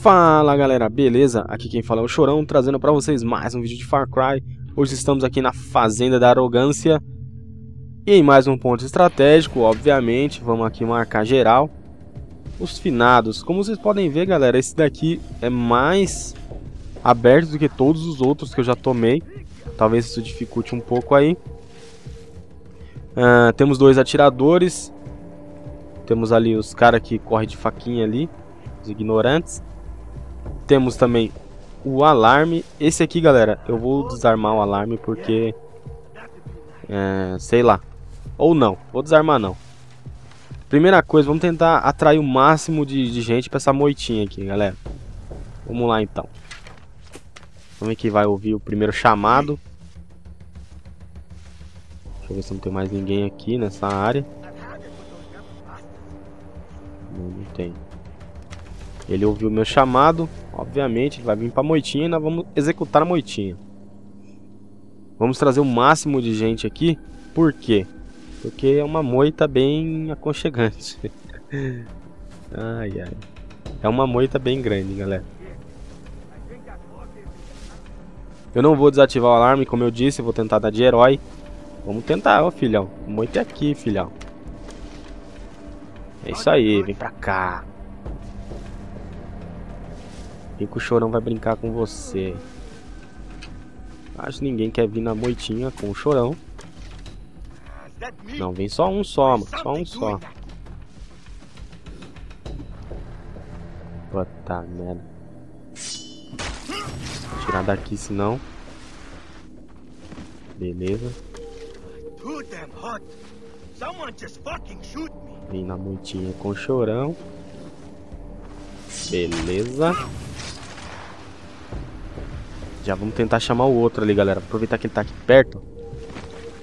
Fala galera, beleza? Aqui quem fala é o Chorão, trazendo pra vocês mais um vídeo de Far Cry. Hoje estamos aqui na Fazenda da Arrogância e em mais um ponto estratégico, obviamente. Vamos aqui marcar geral. Os finados, como vocês podem ver galera, esse daqui é mais aberto do que todos os outros que eu já tomei. Talvez isso dificulte um pouco aí. Temos dois atiradores. Temos ali os caras que correm de faquinha ali, os ignorantes. Temos também o alarme. Esse aqui, galera, eu vou desarmar o alarme porque... sei lá. Ou não, vou desarmar não. Primeira coisa, vamos tentar atrair o máximo de gente pra essa moitinha aqui, galera. Vamos lá então. Vamos ver quem vai ouvir o primeiro chamado. Deixa eu ver se não tem mais ninguém aqui nessa área. Não tem. Ele ouviu o meu chamado, obviamente, ele vai vir pra moitinha e nós vamos executar a moitinha. Vamos trazer o máximo de gente aqui, por quê? Porque é uma moita bem aconchegante. Ai, ai. É uma moita bem grande, galera. Eu não vou desativar o alarme, como eu disse, eu vou tentar dar de herói. Vamos tentar, ó filhão. A moita é aqui, filhão. É isso aí, vem pra cá. Que o Chorão vai brincar com você. Acho que ninguém quer vir na moitinha com o Chorão. Não, vem só um só, mano. Só um só. Puta merda. Vou tirar daqui, senão. Beleza. Vem na moitinha com o Chorão. Beleza. Já vamos tentar chamar o outro ali, galera. Aproveitar que ele tá aqui perto.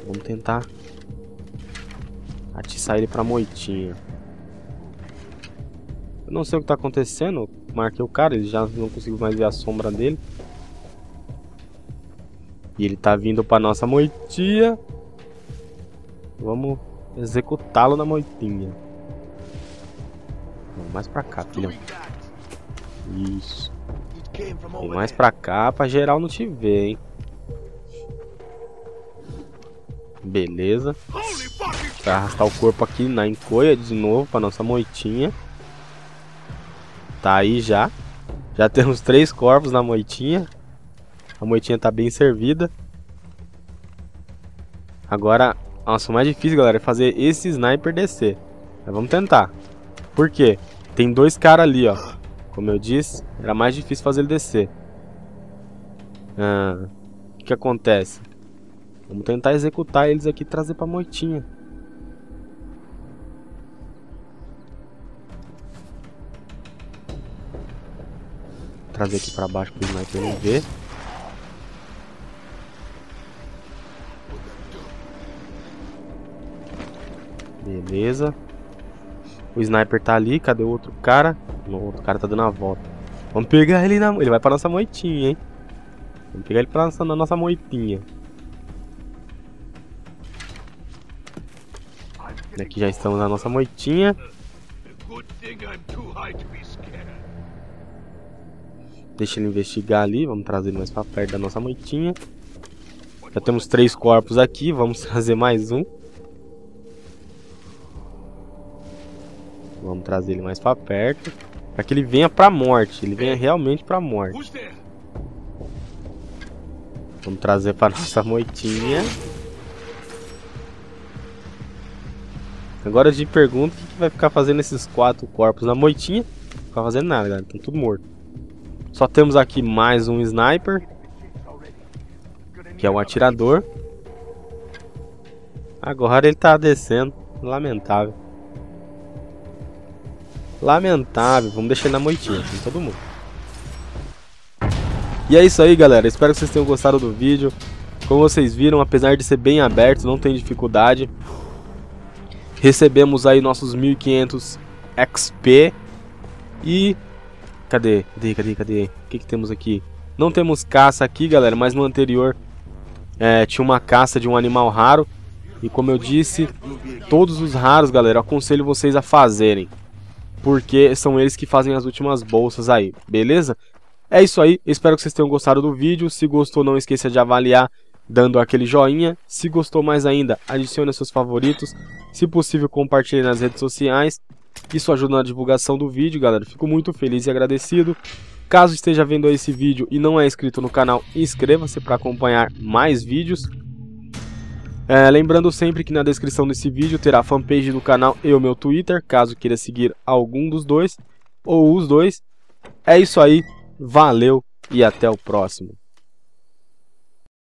Vamos tentar atiçar ele pra moitinha. Eu não sei o que tá acontecendo. Marquei o cara, ele já não conseguiu mais ver a sombra dele. E ele tá vindo pra nossa moitinha. Vamos executá-lo na moitinha. Vamos mais pra cá, filhão. Isso. Vem mais pra cá, pra geral não te ver, hein. Beleza. Vai arrastar o corpo aqui na encolha de novo pra nossa moitinha. Tá aí já. Já temos 3 corpos na moitinha. A moitinha tá bem servida. Agora, nossa, o mais difícil, galera, é fazer esse sniper descer. Mas vamos tentar. Por quê? Tem 2 caras ali, ó. Como eu disse, era mais difícil fazer ele descer. O que acontece? Vamos tentar executar eles aqui e trazer pra moitinha. Trazer aqui pra baixo pro sniper não ver. Beleza. O sniper tá ali, cadê o outro cara? O outro cara tá dando a volta. Vamos pegar ele na... Ele vai pra nossa moitinha, hein? Vamos pegar ele pra nossa moitinha. Aqui já estamos na nossa moitinha. Deixa ele investigar ali, vamos trazer ele mais pra perto da nossa moitinha. Já temos 3 corpos aqui, vamos trazer mais um. Vamos trazer ele mais pra perto. Pra que ele venha pra morte. Ele venha realmente pra morte. Vamos trazer pra nossa moitinha. Agora eu te pergunto, o que vai ficar fazendo esses 4 corpos na moitinha? Não vai ficar fazendo nada, galera. Estão tudo morto. Só temos aqui mais um sniper, que é um atirador. Agora ele tá descendo. Lamentável. Lamentável, vamos deixar ele na moitinha, assim, todo mundo. E é isso aí, galera. Espero que vocês tenham gostado do vídeo. Como vocês viram, apesar de ser bem aberto, não tem dificuldade. Recebemos aí nossos 1500 XP. E... Cadê? O que temos aqui? Não temos caça aqui, galera, mas no anterior tinha uma caça de um animal raro. E como eu disse, todos os raros, galera, eu aconselho vocês a fazerem. porque são eles que fazem as últimas bolsas aí, beleza? É isso aí, espero que vocês tenham gostado do vídeo. Se gostou, não esqueça de avaliar dando aquele joinha. Se gostou mais ainda, adicione seus favoritos. Se possível, compartilhe nas redes sociais. Isso ajuda na divulgação do vídeo, galera. Fico muito feliz e agradecido. Caso esteja vendo esse vídeo e não é inscrito no canal, inscreva-se para acompanhar mais vídeos. Lembrando sempre que na descrição desse vídeo terá a fanpage do canal e o meu Twitter, caso queira seguir algum dos dois, ou os dois. É isso aí, valeu e até o próximo.